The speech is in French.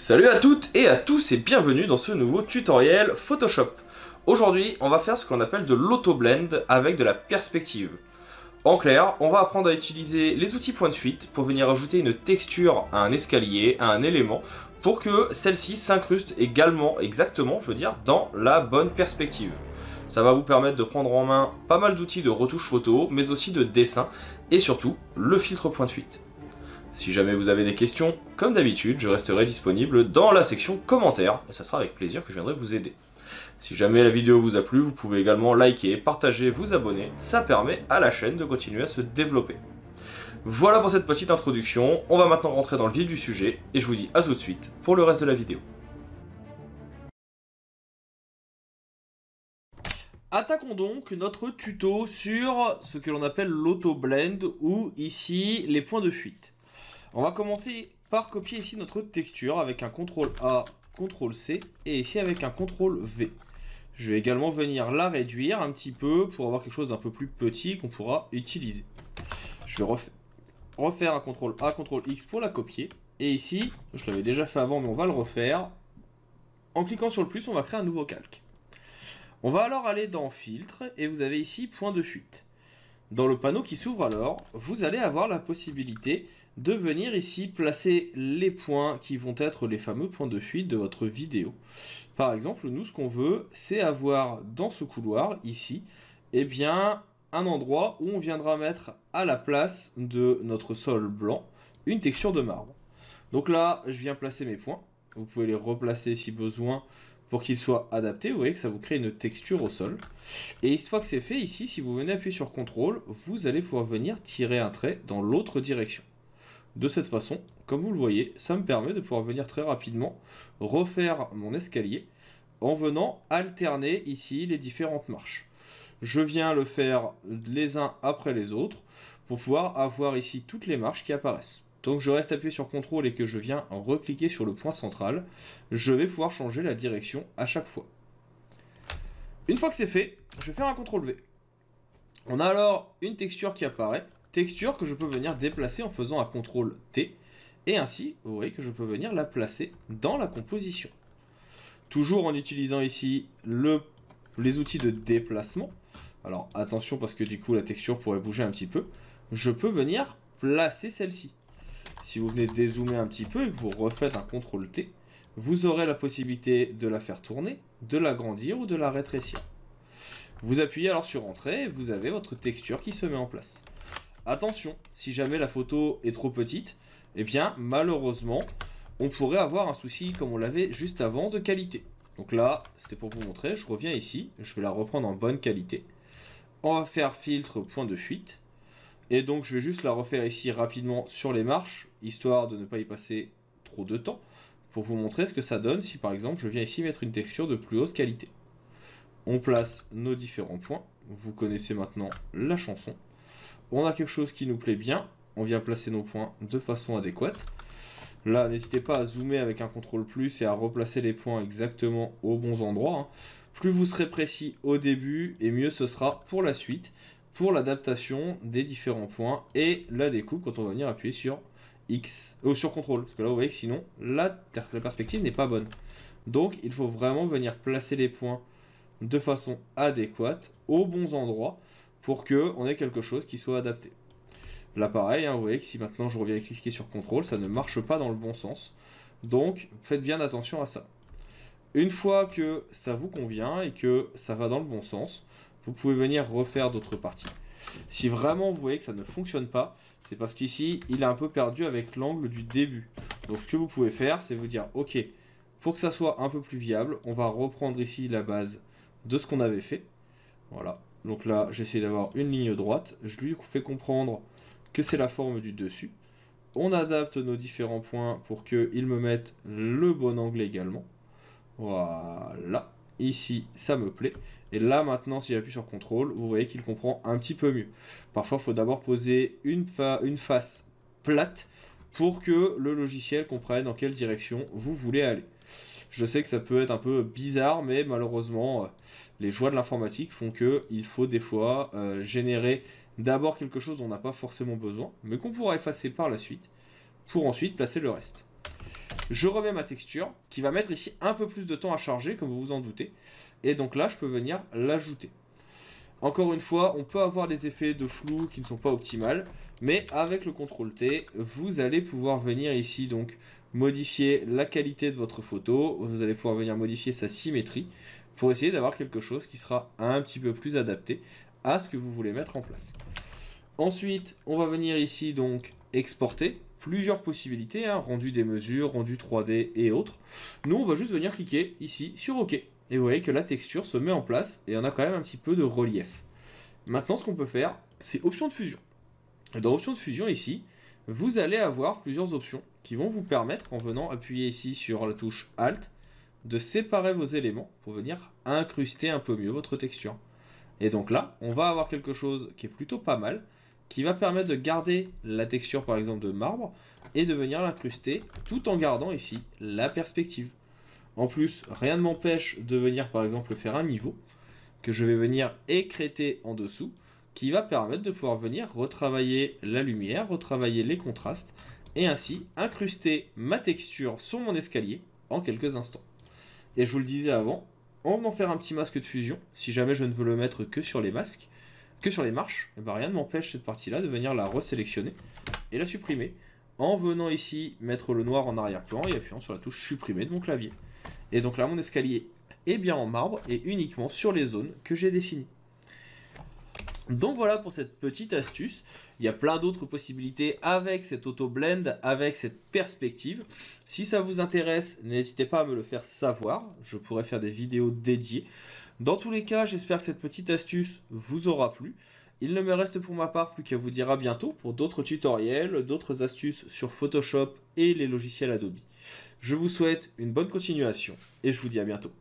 Salut à toutes et à tous et bienvenue dans ce nouveau tutoriel Photoshop. Aujourd'hui, on va faire ce qu'on appelle de l'auto-blend avec de la perspective. En clair, on va apprendre à utiliser les outils point de fuite pour venir ajouter une texture à un escalier, à un élément, pour que celle-ci s'incruste également, exactement, dans la bonne perspective. Ça va vous permettre de prendre en main pas mal d'outils de retouche photo, mais aussi de dessin, et surtout, le filtre point de fuite. Si jamais vous avez des questions, comme d'habitude, je resterai disponible dans la section commentaires, et ça sera avec plaisir que je viendrai vous aider. Si jamais la vidéo vous a plu, vous pouvez également liker, partager, vous abonner, ça permet à la chaîne de continuer à se développer. Voilà pour cette petite introduction, on va maintenant rentrer dans le vif du sujet, et je vous dis à tout de suite pour le reste de la vidéo. Attaquons donc notre tuto sur ce que l'on appelle l'auto-blend, ou ici les points de fuite. On va commencer par copier ici notre texture avec un CTRL A, CTRL C et ici avec un CTRL V. Je vais également venir la réduire un petit peu pour avoir quelque chose d'un peu plus petit qu'on pourra utiliser. Je vais refaire un CTRL A, CTRL X pour la copier. Et ici, je l'avais déjà fait avant mais on va le refaire. En cliquant sur le plus, on va créer un nouveau calque. On va alors aller dans filtre et vous avez ici point de fuite. Dans le panneau qui s'ouvre alors, vous allez avoir la possibilité de venir ici placer les points qui vont être les fameux points de fuite de votre vidéo. Par exemple, nous ce qu'on veut, c'est avoir dans ce couloir, ici, eh bien, un endroit où on viendra mettre à la place de notre sol blanc, une texture de marbre. Donc là, je viens placer mes points. Vous pouvez les replacer si besoin pour qu'ils soient adaptés. Vous voyez que ça vous crée une texture au sol. Et une fois que c'est fait, ici, si vous venez appuyer sur CTRL, vous allez pouvoir venir tirer un trait dans l'autre direction. De cette façon, comme vous le voyez, ça me permet de pouvoir venir très rapidement refaire mon escalier en venant alterner ici les différentes marches. Je viens le faire les uns après les autres pour pouvoir avoir ici toutes les marches qui apparaissent. Donc je reste appuyé sur CTRL et que je viens recliquer sur le point central, je vais pouvoir changer la direction à chaque fois. Une fois que c'est fait, je vais faire un CTRL V. On a alors une texture qui apparaît. Texture que je peux venir déplacer en faisant un CTRL T. Et ainsi, vous voyez que je peux venir la placer dans la composition. Toujours en utilisant ici les outils de déplacement. Alors attention parce que du coup la texture pourrait bouger un petit peu. Je peux venir placer celle-ci. Si vous venez dézoomer un petit peu et que vous refaites un CTRL T, vous aurez la possibilité de la faire tourner, de l'agrandir ou de la rétrécir. Vous appuyez alors sur Entrée et vous avez votre texture qui se met en place. Attention, si jamais la photo est trop petite, eh bien malheureusement, on pourrait avoir un souci comme on l'avait juste avant de qualité. Donc là, c'était pour vous montrer, je reviens ici, je vais la reprendre en bonne qualité. On va faire filtre point de fuite. Et donc je vais juste la refaire ici rapidement sur les marches, histoire de ne pas y passer trop de temps, pour vous montrer ce que ça donne si par exemple je viens ici mettre une texture de plus haute qualité. On place nos différents points, vous connaissez maintenant la chanson. On a quelque chose qui nous plaît bien, on vient placer nos points de façon adéquate. Là, n'hésitez pas à zoomer avec un CTRL plus et à replacer les points exactement aux bons endroits. Plus vous serez précis au début et mieux ce sera pour la suite, pour l'adaptation des différents points et la découpe quand on va venir appuyer sur X, sur CTRL. Parce que là, vous voyez que sinon, la perspective n'est pas bonne. Donc, il faut vraiment venir placer les points de façon adéquate, aux bons endroits, pour qu'on ait quelque chose qui soit adapté. Là pareil, hein, vous voyez que si maintenant je reviens cliquer sur CTRL, ça ne marche pas dans le bon sens. Donc faites bien attention à ça. Une fois que ça vous convient et que ça va dans le bon sens, vous pouvez venir refaire d'autres parties. Si vraiment vous voyez que ça ne fonctionne pas, c'est parce qu'ici il a un peu perdu avec l'angle du début. Donc ce que vous pouvez faire, c'est vous dire ok, pour que ça soit un peu plus viable, on va reprendre ici la base de ce qu'on avait fait. Voilà. Donc là, j'essaie d'avoir une ligne droite. Je lui fais comprendre que c'est la forme du dessus. On adapte nos différents points pour qu'ils me mettent le bon angle également. Voilà. Ici, ça me plaît. Et là, maintenant, si j'appuie sur CTRL, vous voyez qu'il comprend un petit peu mieux. Parfois, il faut d'abord poser une face plate pour que le logiciel comprenne dans quelle direction vous voulez aller. Je sais que ça peut être un peu bizarre, mais malheureusement, les joies de l'informatique font qu'il faut des fois générer d'abord quelque chose dont on n'a pas forcément besoin, mais qu'on pourra effacer par la suite, pour ensuite placer le reste. Je remets ma texture qui va mettre ici un peu plus de temps à charger, comme vous vous en doutez. Et donc là, je peux venir l'ajouter. Encore une fois, on peut avoir des effets de flou qui ne sont pas optimales, mais avec le CTRL-T, vous allez pouvoir venir ici donc modifier la qualité de votre photo, vous allez pouvoir venir modifier sa symétrie pour essayer d'avoir quelque chose qui sera un petit peu plus adapté à ce que vous voulez mettre en place. Ensuite, on va venir ici donc exporter. Plusieurs possibilités, hein, rendu des mesures, rendu 3D et autres. Nous, on va juste venir cliquer ici sur OK. Et vous voyez que la texture se met en place et on a quand même un petit peu de relief. Maintenant, ce qu'on peut faire, c'est option de fusion. Et dans option de fusion ici, vous allez avoir plusieurs options qui vont vous permettre, en venant appuyer ici sur la touche Alt, de séparer vos éléments pour venir incruster un peu mieux votre texture. Et donc là, on va avoir quelque chose qui est plutôt pas mal, qui va permettre de garder la texture par exemple de marbre et de venir l'incruster tout en gardant ici la perspective. En plus, rien ne m'empêche de venir par exemple faire un niveau que je vais venir écréter en dessous, qui va permettre de pouvoir venir retravailler la lumière, retravailler les contrastes et ainsi incruster ma texture sur mon escalier en quelques instants. Et je vous le disais avant, en venant faire un petit masque de fusion, si jamais je ne veux le mettre que sur les masques, que sur les marches, et ben rien ne m'empêche cette partie-là de venir la resélectionner et la supprimer en venant ici mettre le noir en arrière-plan et appuyant sur la touche supprimer de mon clavier. Et donc là, mon escalier est bien en marbre et uniquement sur les zones que j'ai définies. Donc voilà pour cette petite astuce. Il y a plein d'autres possibilités avec cet auto-blend, avec cette perspective. Si ça vous intéresse, n'hésitez pas à me le faire savoir. Je pourrais faire des vidéos dédiées. Dans tous les cas, j'espère que cette petite astuce vous aura plu. Il ne me reste pour ma part plus qu'à vous dire à bientôt pour d'autres tutoriels, d'autres astuces sur Photoshop et les logiciels Adobe. Je vous souhaite une bonne continuation et je vous dis à bientôt.